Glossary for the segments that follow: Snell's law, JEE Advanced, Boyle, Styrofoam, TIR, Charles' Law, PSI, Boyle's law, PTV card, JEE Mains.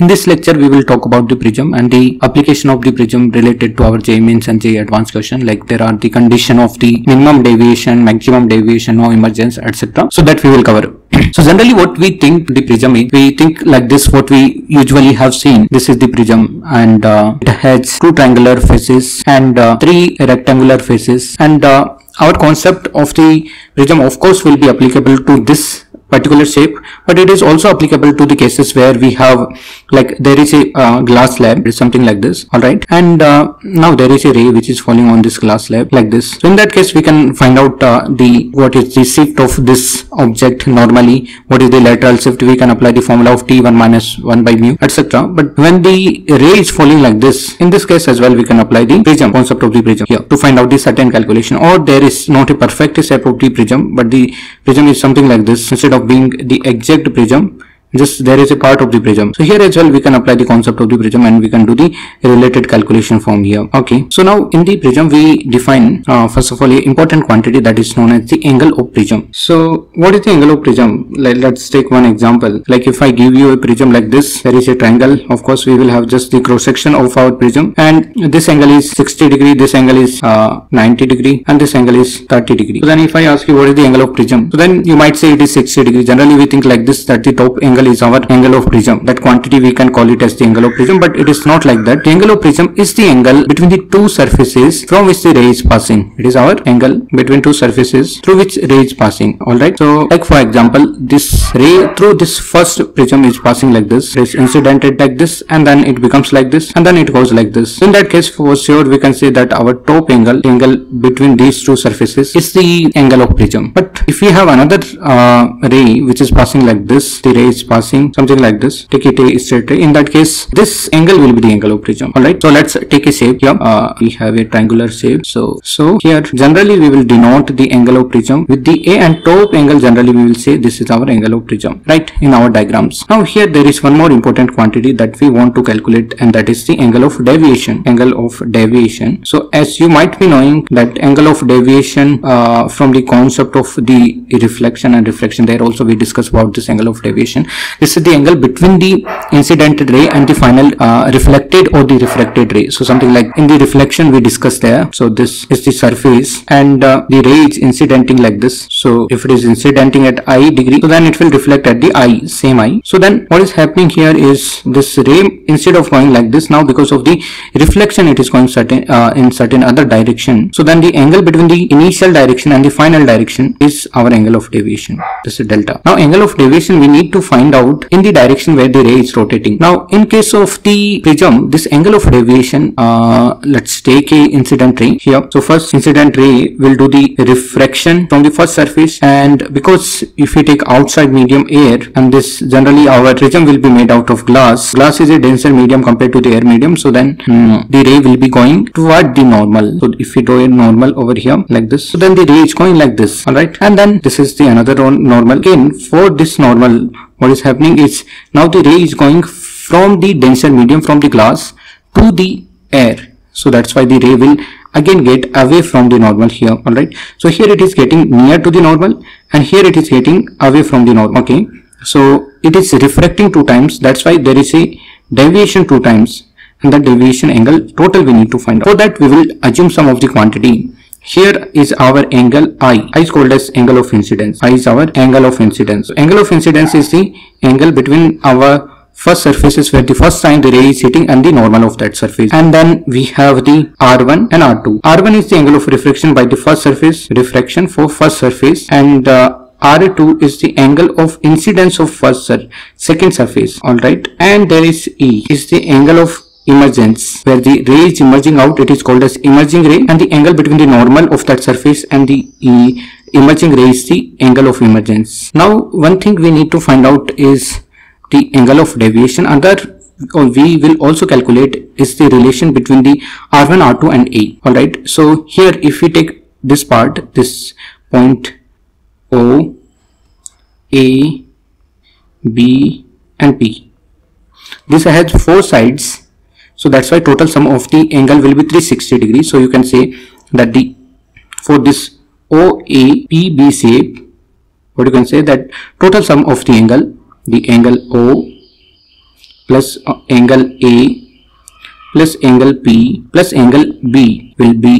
In this lecture, we will talk about the prism and the application of the prism related to our JEE Mains and JEE Advanced question, like there are the condition of the minimum deviation, maximum deviation, no emergence, etc. So that we will cover. So generally what we think the prism is, we think like this, what we usually have seen. This is the prism and it has two triangular faces and three rectangular faces, and our concept of the prism of course will be applicable to this particular shape, but it is also applicable to the cases where we have, like, there is a glass slab, something like this, all right, and now there is a ray which is falling on this glass slab like this. So in that case we can find out what is the shift of this object normally, what is the lateral shift. We can apply the formula of T1 minus 1 by mu, etc. But when the ray is falling like this, in this case as well we can apply the prism concept of the prism here to find out the certain calculation. Or there is not a perfect shape of the prism, but the prism is something like this. Instead of being the exact prism, just there is a part of the prism. So here as well we can apply the concept of the prism and we can do the related calculation from here. Okay, so now in the prism we define first of all an important quantity that is known as the angle of prism. So what is the angle of prism? Let's take one example. Like if I give you a prism like this, there is a triangle. Of course we will have just the cross section of our prism, and this angle is 60 degree, this angle is 90 degree and this angle is 30 degree. So then if I ask you what is the angle of prism, so then you might say it is 60 degree. Generally we think like this, that the top angle is our angle of prism. That quantity we can call it as the angle of prism, but it is not like that. The angle of prism is the angle between the two surfaces from which the ray is passing. It is our angle between two surfaces through which ray is passing. Alright, so like for example, this ray through this first prism is passing like this. It is incidented like this, and then it becomes like this, and then it goes like this. In that case for sure we can say that our top angle, the angle between these two surfaces, is the angle of prism. But if we have another ray which is passing like this, the ray is passing something like this, take it a straight ray, in that case this angle will be the angle of prism. All right, so let's take a shape here. We have a triangular shape, so here generally we will denote the angle of prism with the A, and top angle generally we will say this is our angle of prism, right, in our diagrams. Now here there is one more important quantity that we want to calculate, and that is the angle of deviation. So as you might be knowing that angle of deviation from the concept of the reflection and refraction, there also we discuss about this angle of deviation. This is the angle between the incident ray and the final reflected or the refracted ray. So something like in the reflection we discussed there. So this is the surface, and the ray is incidenting like this. So if it is incidenting at I degree, so then it will reflect at the I, same I. So then what is happening here is this ray, instead of going like this, now because of the reflection it is going in certain other direction. So then the angle between the initial direction and the final direction is our angle of deviation. This is delta. Now angle of deviation we need to find out in the direction where the ray is rotating. Now in case of the prism, this angle of deviation, let's take a incident ray here. So first incident ray will do the refraction from the first surface, and because if we take outside medium air, and this generally our prism will be made out of glass. Glass is a denser medium compared to the air medium, so then the ray will be going toward the normal. So if we draw a normal over here like this, so then the ray is going like this. Alright, and then this is the another normal. Again for this normal, what is happening is now the ray is going from the denser medium, from the glass to the air. So that's why the ray will again get away from the normal here. All right, so here it is getting near to the normal, and here it is getting away from the normal. Okay, so it is refracting two times, that's why there is a deviation two times, and the deviation angle total we need to find out. For that we will assume some of the quantity. Here is our angle I is called as angle of incidence. I is our angle of incidence. So angle of incidence is the angle between our first surfaces where the first time the ray is hitting and the normal of that surface. And then we have the R1 and R2. R1 is the angle of refraction by the first surface, refraction for first surface, and R2 is the angle of incidence of second surface. Alright, and there is E is the angle of emergence, where the ray is emerging out, it is called as emerging ray, and the angle between the normal of that surface and the emerging ray is the angle of emergence. Now one thing we need to find out is the angle of deviation. Another we will also calculate is the relation between the R1, R2 and A. Alright, so here if we take this part, this point O, A, B and P, this has four sides. So that's why total sum of the angle will be 360 degrees. So you can say that for this OAPB shape, total sum of the angle O plus angle A plus angle P plus angle B will be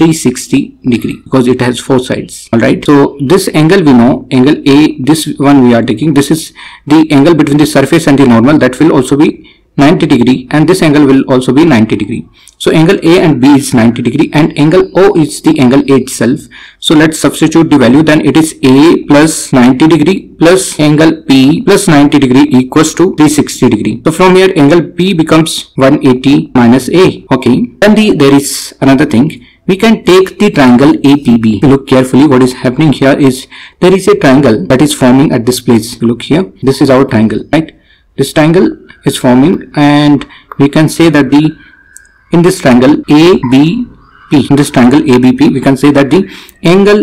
360 degree because it has four sides. All right, so this angle we know, angle A, this one we are taking, this is the angle between the surface and the normal, that will also be 90 degree, and this angle will also be 90 degree. So angle A and B is 90 degree and angle O is the angle A itself. So let's substitute the value, then it is A plus 90 degree plus angle P plus 90 degree equals to 360 degree. So from here angle P becomes 180 minus A. Okay, then there is another thing. We can take the triangle APB. Look carefully, what is happening here is there is a triangle that is forming at this place. Look here, this is our triangle, right? This triangle is forming, and we can say that in this triangle ABP, in this triangle ABP, we can say that the angle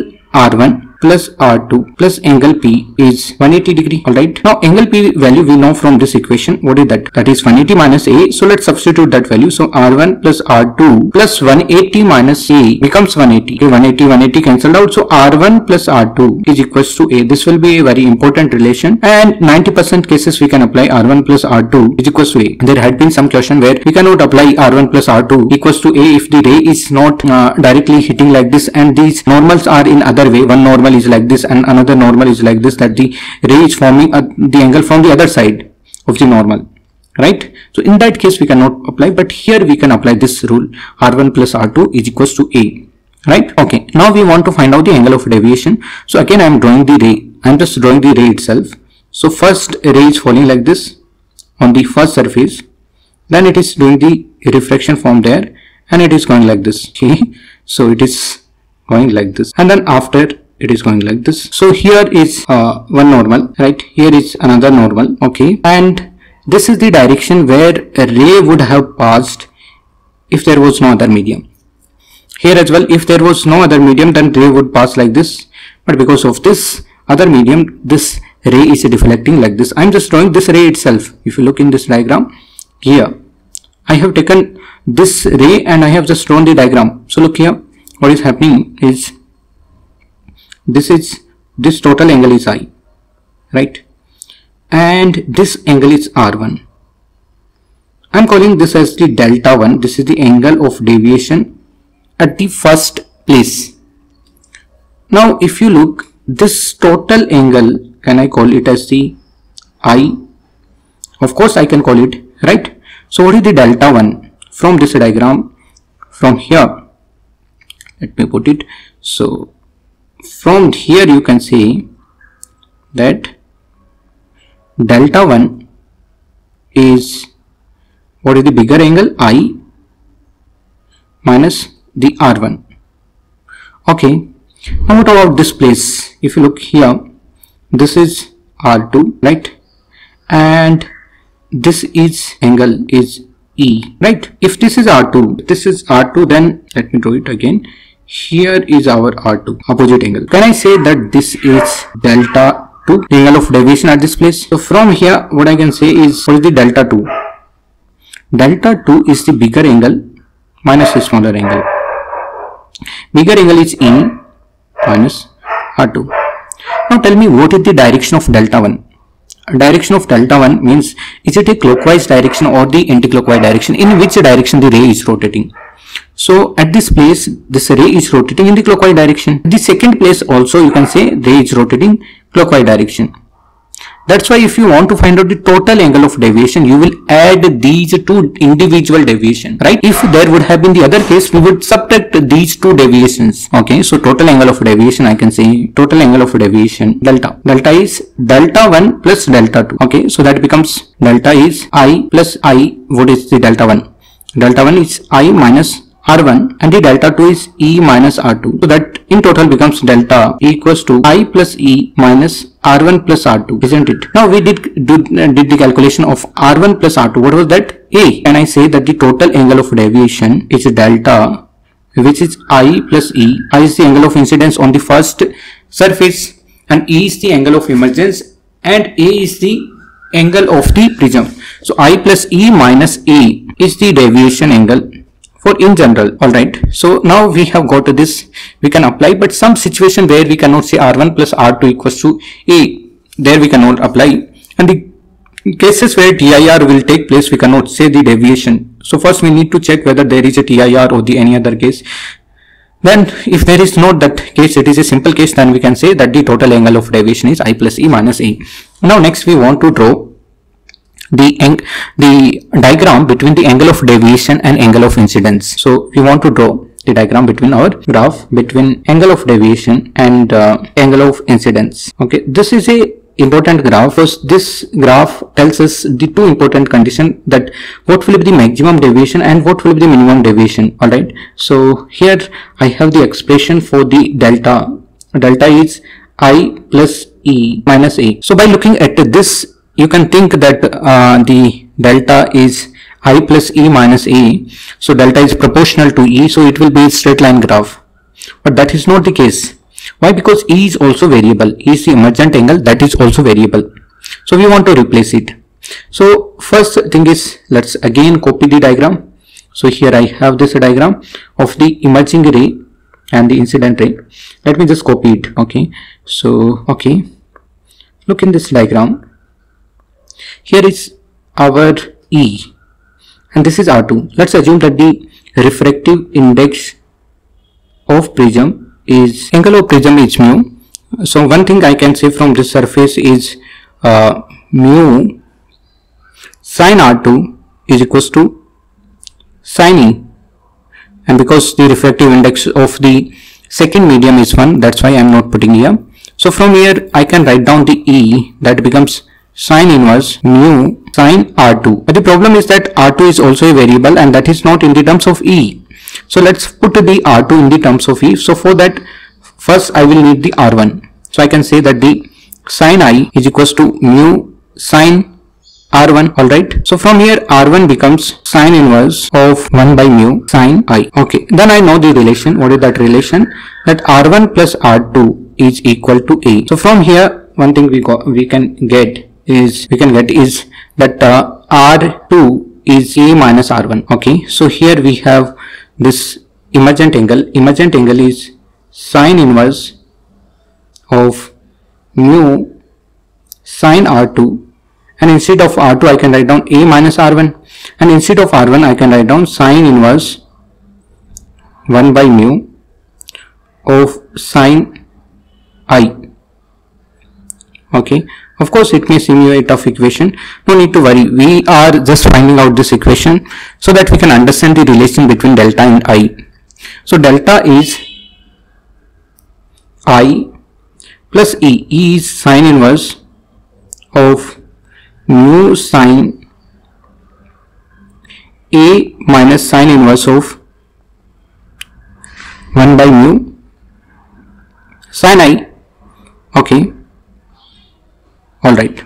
R1 plus R2 plus angle P is 180 degree. Alright, now angle P value we know from this equation. What is that? That is 180 minus A. So let's substitute that value. So R1 plus R2 plus 180 minus A becomes 180. Okay, 180 cancelled out. So R1 plus R2 is equals to A. This will be a very important relation, and 90% cases we can apply R1 plus R2 is equals to A. There had been some question where we cannot apply R1 plus R2 equals to A if the ray is not directly hitting like this, and these normals are in other way. One normal is like this and another normal is like this, that the ray is forming at the angle from the other side of the normal, right? So in that case we cannot apply, but here we can apply this rule, R1 plus R2 is equals to A, right? Okay, now we want to find out the angle of deviation. So again I am drawing the ray, I am just drawing the ray itself. So first ray is falling like this on the first surface, then it is doing the refraction from there and it is going like this. Okay, so it is going like this, and then after it is going like this. So here is one normal, right? Here is another normal. Okay, and this is the direction where a ray would have passed if there was no other medium. Here as well, if there was no other medium, then ray would pass like this, but because of this other medium, this ray is deflecting like this. I am just drawing this ray itself. If you look in this diagram, here I have taken this ray and I have just drawn the diagram. So look here, what is happening is this total angle is I, right, and this angle is R1. I'm calling this as the delta 1. This is the angle of deviation at the first place. Now if you look, this total angle, can I call it as the I? Of course I can call it, right? So what is the delta 1 from this diagram? From here, let me put it. So from here you can see that delta 1 is what is the bigger angle I minus the R1. Okay, now what about this place? If you look here, this is R2, right, and this is angle is E, right? If this is R2, then let me draw it again. Here is our R2, opposite angle. Can I say that this is delta 2, the angle of deviation at this place? So from here what I can say is, what is the delta 2? Delta 2 is the bigger angle minus the smaller angle. Bigger angle is E minus R2. Now tell me, what is the direction of delta 1? Direction of delta 1 means, is it a clockwise direction or the anti-clockwise direction? In which direction the ray is rotating? So at this place, this ray is rotating in the clockwise direction. At the second place also you can say ray is rotating clockwise direction. That's why if you want to find out the total angle of deviation, you will add these two individual deviation, right? If there would have been the other case, we would subtract these two deviations. Okay, so total angle of deviation, I can say total angle of deviation delta. Delta is delta 1 plus delta 2. Okay, so that becomes delta is I plus I. What is the delta 1? Delta 1 is I minus R1, and the delta 2 is E minus R2. So that in total becomes delta equals to I plus E minus R1 plus R2, isn't it? Now we did the calculation of R1 plus R2. What was that? A. Can I say that the total angle of deviation is delta, which is I plus E. I is the angle of incidence on the first surface, and E is the angle of emergence, and A is the angle of the prism. So I plus E minus A is the deviation angle in general. All right, so now we have got this, we can apply, but some situation where we cannot say R1 plus R2 equals to A, there we cannot apply, and the In cases where TIR will take place, we cannot say the deviation. So first we need to check whether there is a TIR or the any other case. Then if there is not that case, it is a simple case, then we can say that the total angle of deviation is I plus E minus E. Now next we want to draw the diagram between the angle of deviation and angle of incidence. So we want to draw the diagram between our graph between angle of deviation and angle of incidence. Okay, this is a important graph. First, this graph tells us the two important conditions, that what will be the maximum deviation and what will be the minimum deviation. All right, so here I have the expression for the delta. Delta is I plus E minus A. So by looking at this, you can think that the delta is I plus E minus A. So delta is proportional to E, so it will be a straight line graph, but that is not the case. Why? Because E is also variable. E is the emergent angle, that is also variable, so we want to replace it. So first thing is, let's again copy the diagram. So here I have this diagram of the emerging ray and the incident ray. Let me just copy it. Okay, so okay, look in this diagram. Here is our E and this is R2. Let's assume that the refractive index of prism is, angle of prism is mu. So one thing I can say from this surface is mu sine R2 is equals to sine E, and because the refractive index of the second medium is 1, that's why I am not putting here. So from here I can write down the E, that becomes sine inverse mu sine R2. But the problem is that R2 is also a variable and that is not in the terms of E. So let's put the R2 in the terms of E. So for that, first I will need the R1. So I can say that the sine I is equals to mu sine R1. Alright. So from here R1 becomes sine inverse of 1 by mu sine I. Okay. Then I know the relation. What is that relation? That R1 plus R2 is equal to A. So from here, one thing we can get is that R2 is A minus R1. Okay. So here we have this emergent angle. Emergent angle is sine inverse of mu sine R2, and instead of R2 I can write down A minus R1, and instead of R1 I can write down sine inverse 1 by mu of sine I. Okay, of course it may seem a tough equation, no need to worry, we are just finding out this equation so that we can understand the relation between delta and I. So delta is I plus E. E is sine inverse of mu sine A minus sine inverse of 1 by mu sine I. Okay. Alright,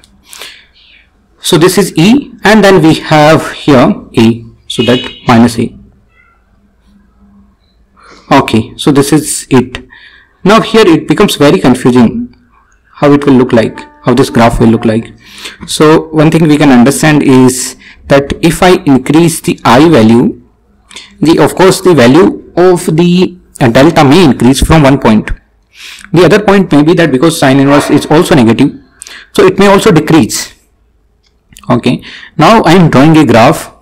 so this is E, and then we have here A, so that minus A. Okay, so this is it. Now here it becomes very confusing how it will look like, how this graph will look like. So one thing we can understand is that if I increase the I value, of course the value of the delta may increase from one point. The other point may be that because sine inverse is also negative, so it may also decrease. Okay, now I am drawing a graph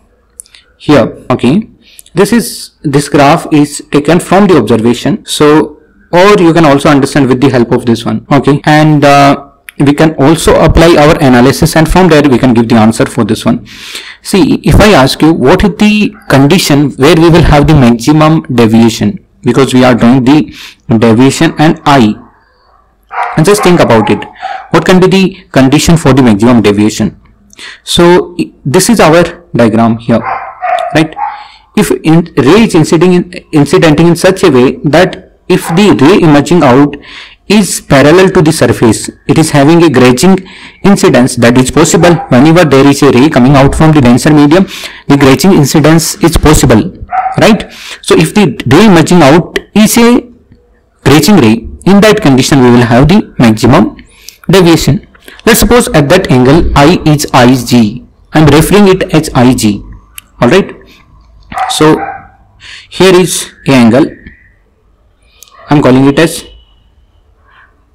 here. Okay, this graph is taken from the observation, so, or you can also understand with the help of this one. Okay, and we can also apply our analysis, and from there we can give the answer for this one. See, if I ask you what is the condition where we will have the maximum deviation, because we are drawing the deviation and I, and just think about it, what can be the condition for the maximum deviation? So this is our diagram here, right? If ray is incidenting in such a way that if the ray emerging out is parallel to the surface, it is having a grazing incidence. That is possible. Whenever there is a ray coming out from the denser medium, the grazing incidence is possible, right? So if the ray emerging out is a grazing ray, in that condition we will have the maximum deviation. Let's suppose at that angle I is Ig. I am referring it as Ig. Alright. So here is a angle. I am calling it as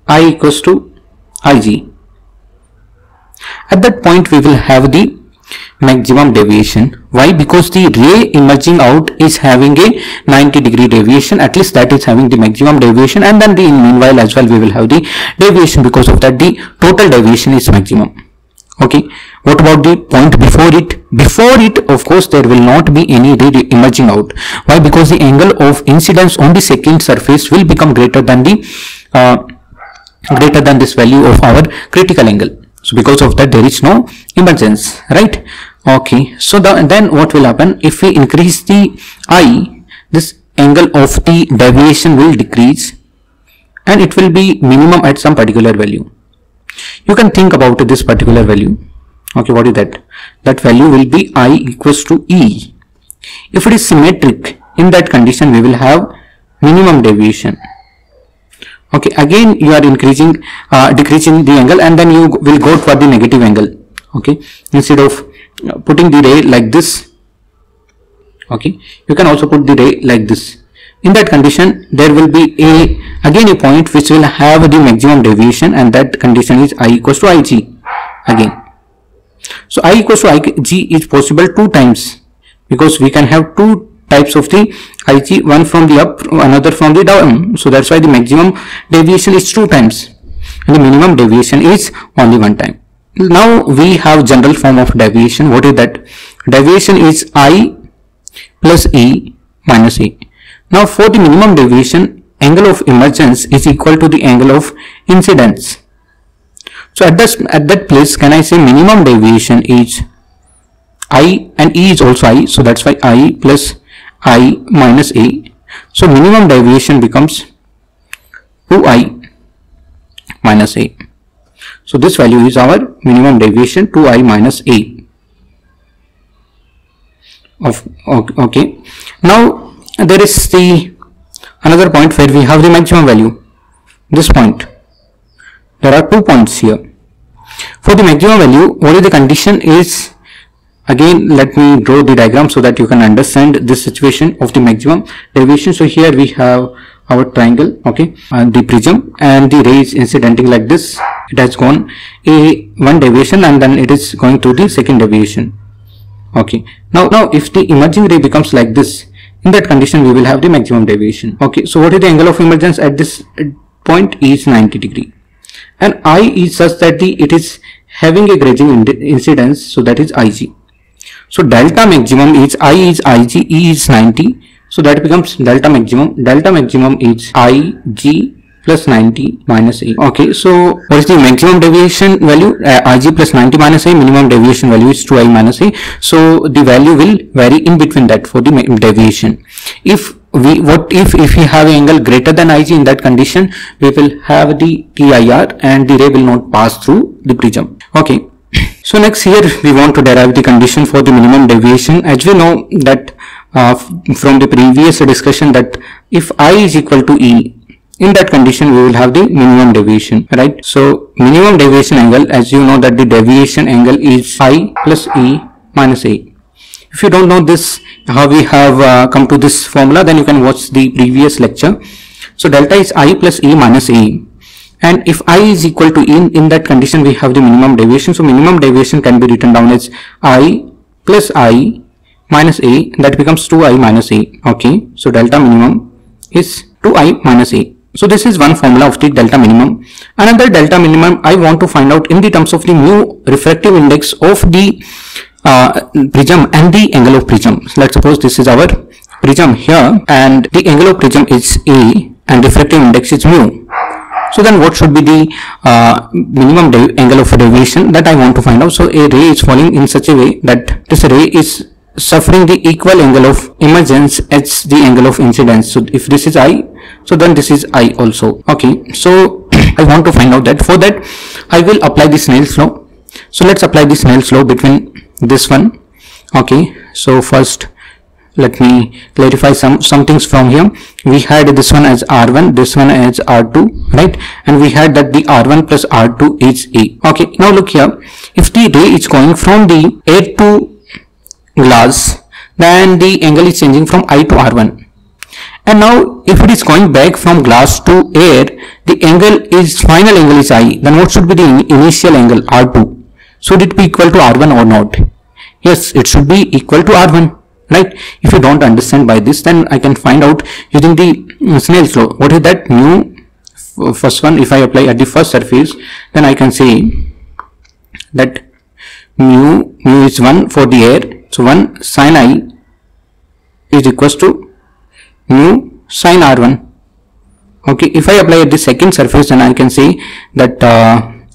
I equals to Ig. At that point we will have the maximum deviation. Why? Because the ray emerging out is having a 90-degree deviation, at least that is having the maximum deviation, and then in meanwhile as well we will have the deviation. Because of that the total deviation is maximum. Okay, what about the point before it? Before it, of course, there will not be any ray emerging out. Why? Because the angle of incidence on the second surface will become greater than the greater than this value of our critical angle. So because of that there is no emergence, right? Okay, so then what will happen? If we increase the I, this angle of the deviation will decrease and it will be minimum at some particular value. You can think about this particular value. Okay, what is that? That value will be I equals to E. If it is symmetric, in that condition we will have minimum deviation. Okay, again you are increasing decreasing the angle, and then you will go for the negative angle. Okay, instead of putting the ray like this, okay, you can also put the ray like this. In that condition there will be again a point which will have the maximum deviation, and that condition is I equals to IG again. So I equals to IG is possible 2 times, because we can have 2 types of the IG, one from the up, another from the down. So that's why the maximum deviation is 2 times and the minimum deviation is only 1 time. Now we have general form of deviation. What is that? Deviation is I plus E minus E. Now for the minimum deviation, angle of emergence is equal to the angle of incidence. So at that place, can I say minimum deviation is I, and E is also I, so that's why I plus I minus A. So minimum deviation becomes 2I minus A. So this value is our minimum deviation, 2I minus A. Okay. Now there is the another point where we have the maximum value. This point. There are 2 points here. For the maximum value, what is the condition is, again let me draw the diagram so that you can understand this situation of the maximum deviation. So here we have our triangle, okay, and the prism, and the ray is incidenting like this. It has gone one deviation and then it is going to the second deviation. Okay, now if the emerging ray becomes like this, in that condition we will have the maximum deviation. Okay, so what is the angle of emergence at this point is 90 degree, and I is such that it is having a grazing incidence, so that is IG. So delta maximum is I is IG, E is 90, so that becomes delta maximum. Delta maximum is IG plus 90 minus A. Okay, so what is the maximum deviation value? IG plus 90 minus A. Minimum deviation value is 2I minus A. So the value will vary in between that for the deviation. If we have an angle greater than IG, in that condition we will have the TIR and the ray will not pass through the prism. Okay. So next here we want to derive the condition for the minimum deviation. As we know that from the previous discussion, that if I is equal to E, in that condition we will have the minimum deviation, right? So minimum deviation angle, as you know that the deviation angle is I plus E minus A. If you don't know this, how we have come to this formula, then you can watch the previous lecture. So delta is I plus E minus A. And if I is equal to E, in that condition we have the minimum deviation. So minimum deviation can be written down as I plus I minus A, that becomes 2I minus A. Okay, so delta minimum is 2I minus A. So this is one formula of the delta minimum. Another delta minimum I want to find out in the terms of the mu refractive index of the prism and the angle of prism. So let's suppose this is our prism here, and the angle of prism is A and refractive index is mu. So then what should be the minimum angle of deviation that I want to find out? So a ray is falling in such a way that this ray is suffering the equal angle of emergence as the angle of incidence. So if this is I, so then this is I also. Okay, so I want to find out that. For that I will apply the Snell's law. So let's apply the Snell's law between this one. Okay, so first let me clarify some things from here. We had this one as R1, this one as R2, right? And we had that the R1 plus R2 is A. Okay, now look here. If the ray is going from the air to glass, then the angle is changing from I to R1. And now if it is going back from glass to air, the angle is final angle is I. Then what should be the initial angle? R2. Should it be equal to R1 or not? Yes, it should be equal to R1, right? If you don't understand by this, then I can find out using the Snell's law. What is that new first one? If I apply at the first surface, then I can say that mu is 1 for the air. So 1 sin I is equals to mu sin R1. Okay, if I apply at the second surface, then I can say that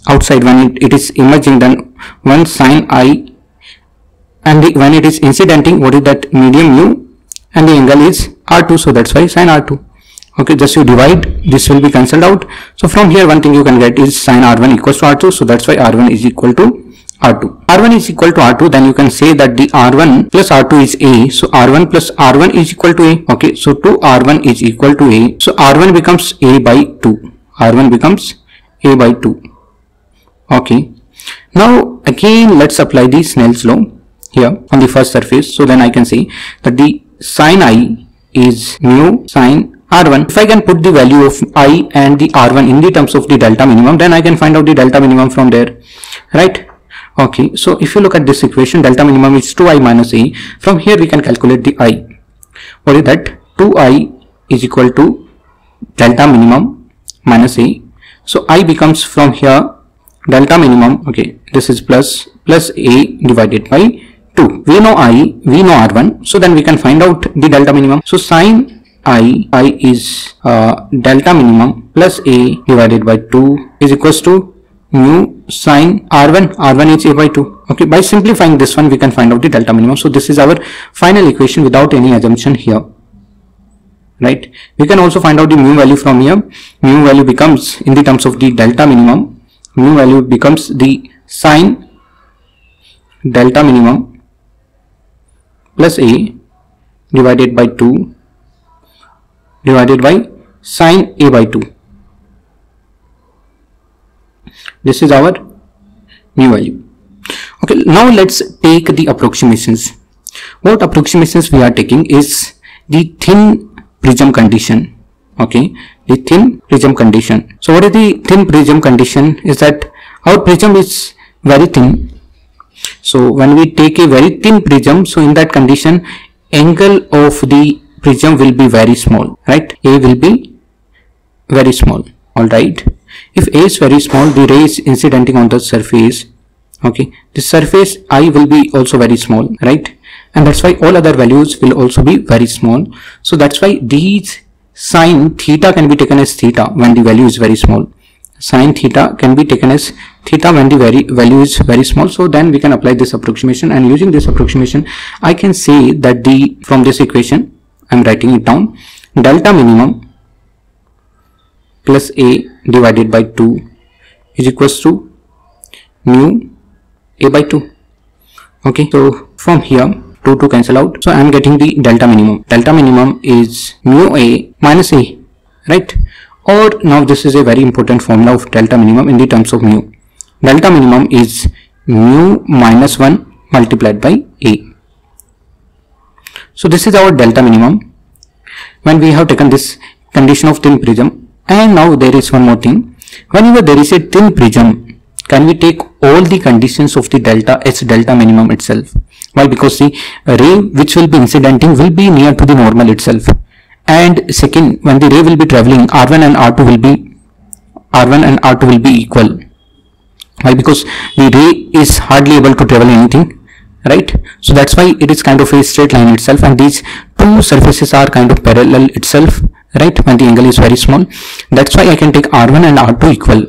outside when it is emerging, then 1 sin I, and when it is incidenting, what is that? Medium mu, and the angle is R2, so that's why sin R2. Okay, just you divide, this will be cancelled out. So from here, one thing you can get is sin R1 equals to R2, so that's why R1 is equal to R2. R1 is equal to R2, then you can say that the R1 plus R2 is A. So R1 plus R1 is equal to A. Okay, so 2R1 is equal to A. So R1 becomes A by 2. R1 becomes A by 2. Okay. Now again, let's apply the Snell's law here on the first surface. So then I can say that the sin I is mu sin R1. If I can put the value of I and the R1 in the terms of the delta minimum, then I can find out the delta minimum from there. Right? Okay, so if you look at this equation, delta minimum is 2i minus a. From here we can calculate the I. What is that? 2i is equal to delta minimum minus a. So I becomes from here delta minimum, okay, this is plus a divided by 2. We know I, we know R1, so then we can find out the delta minimum. So sin I is delta minimum plus a divided by 2 is equals to mu sin R1, R1 is A by 2. Okay, by simplifying this one, we can find out the delta minimum. So this is our final equation without any assumption here, right? We can also find out the mu value from here. Mu value becomes, in the terms of the delta minimum, mu value becomes the sin delta minimum plus A divided by 2 divided by sin A by 2. This is our mu value. Okay, now let's take the approximations. What approximations we are taking is the thin prism condition. Okay, the thin prism condition. So what is the thin prism condition? Is that our prism is very thin. So when we take a very thin prism, so in that condition, angle of the prism will be very small, right? A will be very small. All right. If A is very small, the ray is incidenting on the surface. Okay, the surface I will be also very small, right? And that's why all other values will also be very small. So that's why these sin theta can be taken as theta when the value is very small. Sin theta can be taken as theta when the value is very small. So then we can apply this approximation, and using this approximation, I can say that the from this equation, I'm writing it down, delta minimum plus a divided by 2 is equals to mu a by 2. Okay, so from here 2 cancel out, so I am getting the delta minimum. Delta minimum is mu a minus a, right? Or now this is a very important formula of delta minimum in the terms of mu. Delta minimum is mu minus 1 multiplied by a. So this is our delta minimum when we have taken this condition of thin prism. And now there is one more thing. Whenever there is a thin prism, can we take all the conditions of the delta as delta minimum itself? Why? Because the ray which will be incidenting will be near to the normal itself. And second, when the ray will be traveling, R1 and R2 will be equal. Why? Because the ray is hardly able to travel anything, right? So that's why it is kind of a straight line itself, and these two surfaces are kind of parallel itself, right, when the angle is very small. That's why I can take R1 and R2 equal.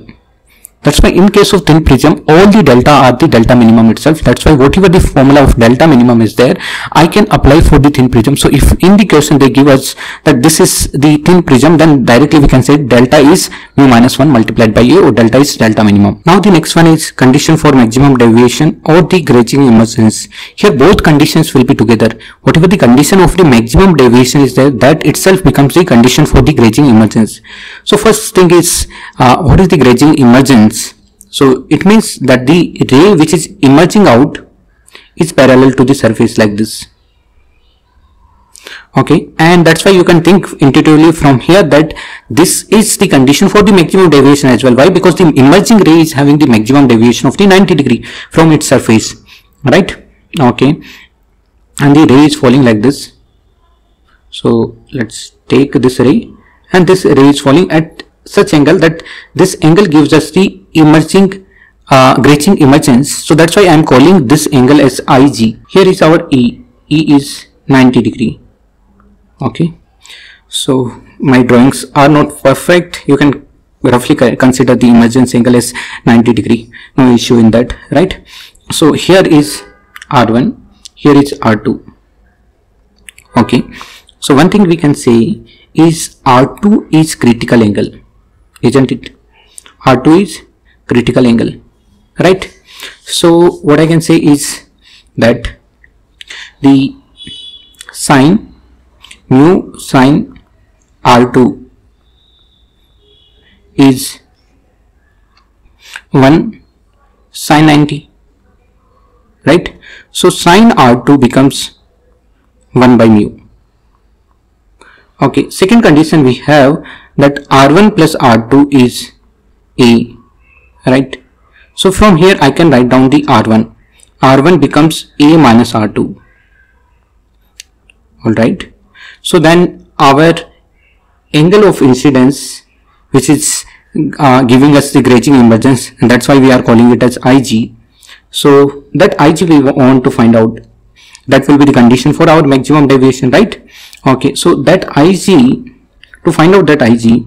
That's why in case of thin prism, all the delta are the delta minimum itself. That's why whatever the formula of delta minimum is there, I can apply for the thin prism. So if in the question they give us that this is the thin prism, then directly we can say delta is mu minus 1 multiplied by a, or delta is delta minimum. Now the next one is condition for maximum deviation or the grazing emergence. Here both conditions will be together. Whatever the condition of the maximum deviation is there, that itself becomes the condition for the grazing emergence. So first thing is, what is the grazing emergence? So it means that the ray which is emerging out is parallel to the surface like this. Okay, and that's why you can think intuitively from here that this is the condition for the maximum deviation as well. Why? Because the emerging ray is having the maximum deviation of the 90 degree from its surface, right? Okay, and the ray is falling like this. So let's take this ray, and this ray is falling at such angle that this angle gives us the emerging grating emergence. So that's why I am calling this angle as IG. Here is our E. E is 90 degree. Okay, so my drawings are not perfect. You can roughly consider the emergence angle as 90 degree. No issue in that, right? So here is R1. Here is R2. Okay, so one thing we can say is R2 is critical angle, isn't it? R2 is critical angle, right? So what I can say is that the sine mu sine R2 is 1 sine 90, right? So sine R2 becomes 1 by mu. Okay, second condition we have that R1 plus R2 is A, right? So from here I can write down the R1. R1 becomes A minus R2, alright? So then our angle of incidence, which is giving us the grating emergence, and that's why we are calling it as IG. So that IG we want to find out. That will be the condition for our maximum deviation, right? Okay, so that IG, to find out that IG,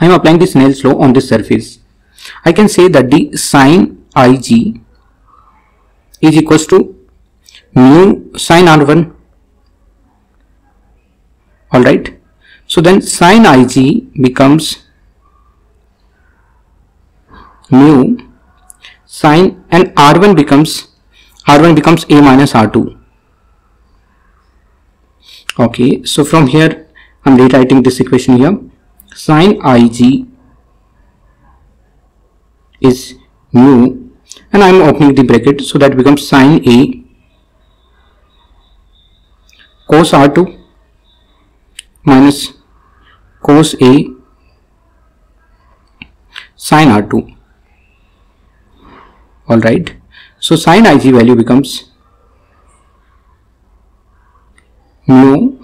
I am applying the Snell's law on this surface. I can say that the sine IG is equals to mu sine R1. Alright, so then sine IG becomes mu sine, and R1 becomes A minus R2. Okay, so from here I'm rewriting this equation here. Sine IG is mu, and I'm opening the bracket, so that becomes sine A cos R2 minus cos A sin R2. Alright, so sin IG value becomes mu,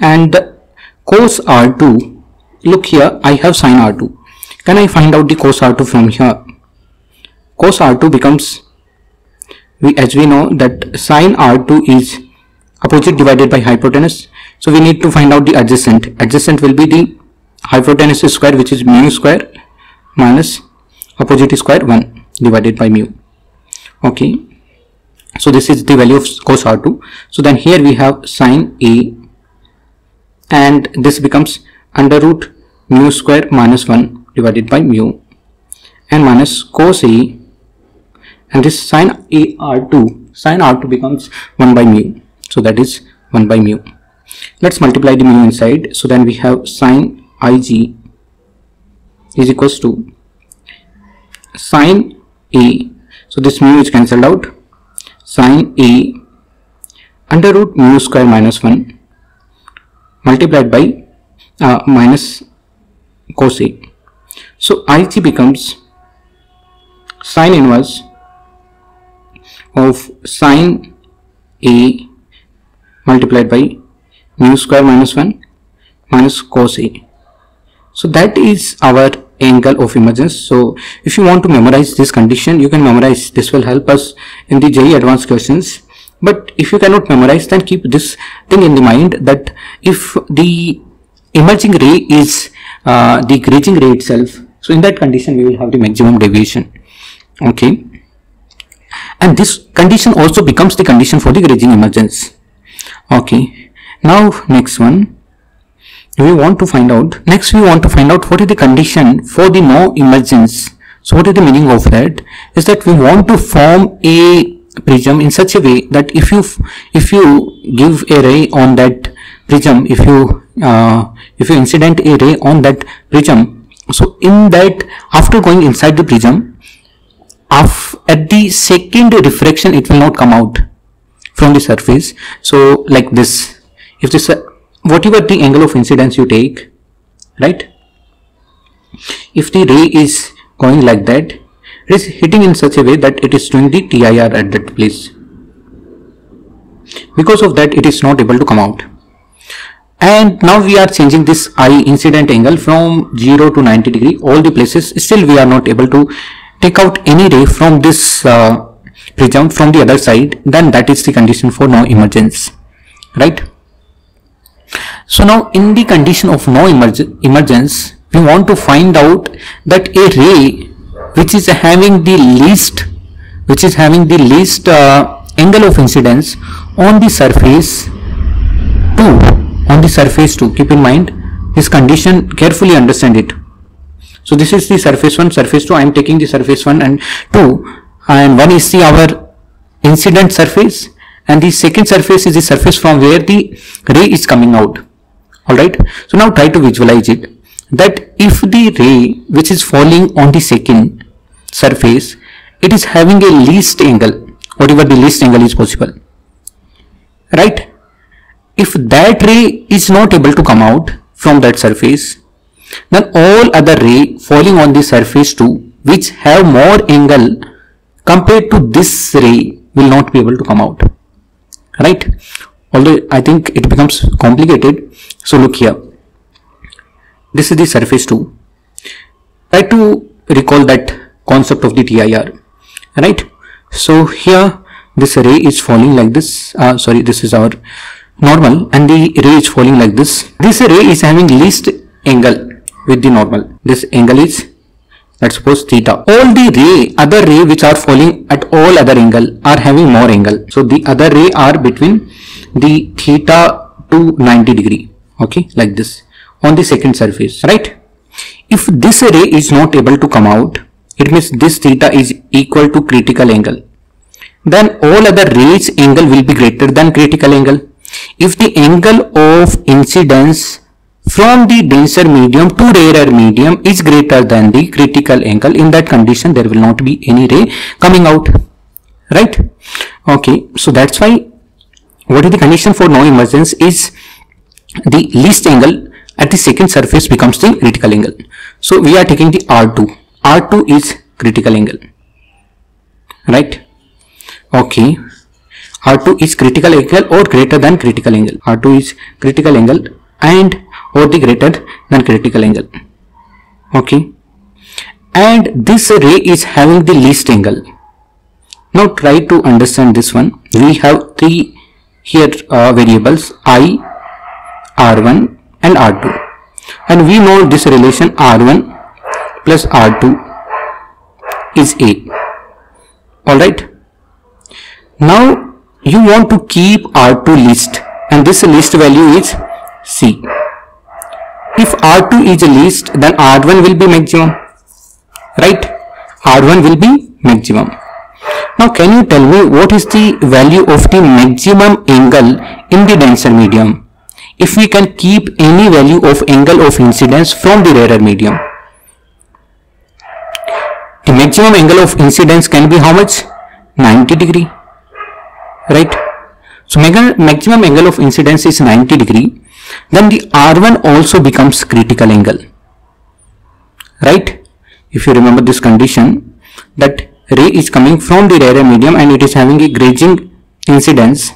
and cos R2, look here I have sin R2. Can I find out the cos R2 from here? Cos R2 becomes, as we know that sin R2 is opposite divided by hypotenuse. So we need to find out the adjacent. Adjacent will be the hypotenuse square, which is mu square minus opposite square 1 divided by mu. Okay, so this is the value of cos R2. So then here we have sine A, and this becomes under root mu square minus 1 divided by mu, and minus cos A, and this sine A R2, sine R2 becomes 1 by mu. So that is 1 by mu. Let's multiply the mu inside. So then we have sine IG is equals to sine A. So this mu is cancelled out. Sine A under root mu square minus 1 multiplied by minus cos A. So IG becomes sine inverse of sine A multiplied by mu square minus 1 minus cos A. So that is our angle of emergence. So if you want to memorize this condition, you can memorize. This will help us in the JEE Advanced questions. But if you cannot memorize, then keep this thing in the mind that if the emerging ray is the grating ray itself, so in that condition we will have the maximum deviation. Okay, and this condition also becomes the condition for the grating emergence. Okay, now next one, we want to find out what is the condition for the no emergence. So what is the meaning of that is that we want to form a prism in such a way that if you give a ray on that prism, if you incident a ray on that prism, so in that, after going inside the prism, at the second refraction it will not come out. from the surface. So like this, if this whatever the angle of incidence you take, right, if the ray is going like that, it is hitting in such a way that it is doing the TIR at that place. Because of that, it is not able to come out. And now we are changing this I incident angle from 0 to 90 degree, all the places. Still we are not able to take out any ray from this prism from the other side. Then that is the condition for no emergence, right? So now in the condition of no emergence, we want to find out that a ray which is having the least angle of incidence on the surface 2. On the surface 2, keep in mind this condition, carefully understand it. So this is the surface 1, surface 2. I am taking the surface 1 and 2, and one is the our incident surface and the second surface is the surface from where the ray is coming out. Alright, so now try to visualize it, that if the ray which is falling on the second surface, it is having a least angle, whatever the least angle is possible, right? If that ray is not able to come out from that surface, then all other ray falling on the surface 2 which have more angle compared to this ray will not be able to come out, right? Although I think it becomes complicated. So look here, this is the surface 2. Try to recall that concept of the TIR, right? So here this ray is falling like this, sorry, this is our normal and the ray is falling like this. This ray is having least angle with the normal. This angle is, let's suppose, theta. All the ray, other ray which are falling at all other angle are having more angle. So the other ray are between the theta to 90 degree, okay, like this on the second surface, right? If this ray is not able to come out, it means this theta is equal to critical angle, then all other rays angle will be greater than critical angle. If the angle of incidence from the denser medium to rarer medium is greater than the critical angle, in that condition there will not be any ray coming out, right? Okay, so that's why what is the condition for no emergence is the least angle at the second surface becomes the critical angle. So we are taking the R2. R2 is critical angle, right? Okay, R2 is critical angle or greater than critical angle. R2 is critical angle and or the greater than critical angle. Okay. And this ray is having the least angle. Now try to understand this one. We have three here variables I, R1 and R2. And we know this relation R1 plus R2 is A. Alright. Now you want to keep R2 least and this least value is C. If R2 is a least, then R1 will be maximum, right? R1 will be maximum. Now can you tell me what is the value of the maximum angle in the denser medium? If we can keep any value of angle of incidence from the rarer medium, the maximum angle of incidence can be how much? 90 degree. Right, so maximum angle of incidence is 90 degree, then the R1 also becomes critical angle, right? If you remember this condition, that ray is coming from the rarer medium and it is having a grazing incidence.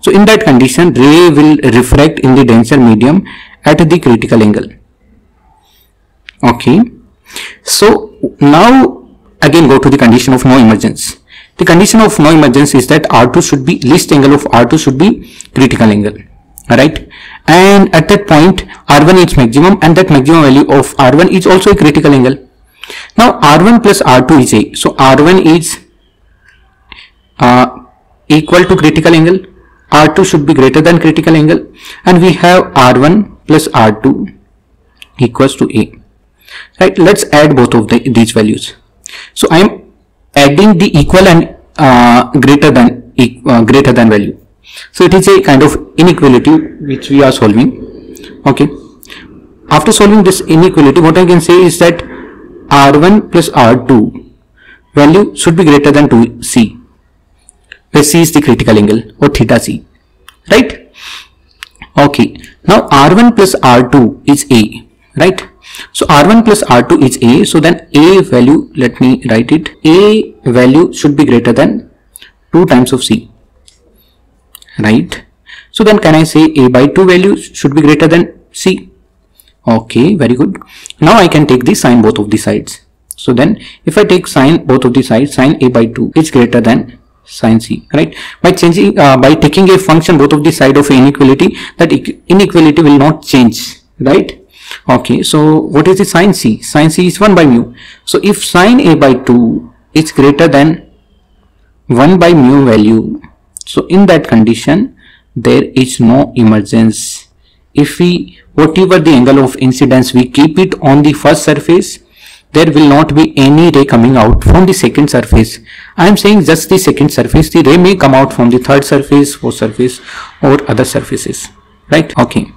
So in that condition, ray will refract in the denser medium at the critical angle. Okay, so now again go to the condition of no emergence. The condition of no emergence is that R2 should be, least angle of R2 should be critical angle, alright? And at that point, R1 is maximum and that maximum value of R1 is also a critical angle. Now, R1 plus R2 is A. So, R1 is equal to critical angle. R2 should be greater than critical angle. And we have R1 plus R2 equals to A. Right? Let's add both of these values. So, I am adding the equal and greater than value. So it is a kind of inequality which we are solving. Okay. After solving this inequality, what I can say is that R1 plus R2 value should be greater than 2C. where C is the critical angle or theta C, right? Okay, now R1 plus R2 is A, right? So R1 plus R2 is A, so then A value, let me write it, A value should be greater than 2 times of C, right? So then can I say A by 2 value should be greater than C? Okay, very good. Now I can take the sine both of the sides. So then if I take sine both of the sides, sine A by 2 is greater than sine C, right? By changing, by taking a function both of the side of inequality, that inequality will not change, right? Okay, so what is the sine C? Sine C is 1 by mu. So if sine A by 2 is greater than 1 by mu value, so in that condition there is no emergence. If we, whatever the angle of incidence, we keep it on the first surface, there will not be any ray coming out from the second surface. I am saying just the second surface. The ray may come out from the third surface, fourth surface or other surfaces, right? Okay.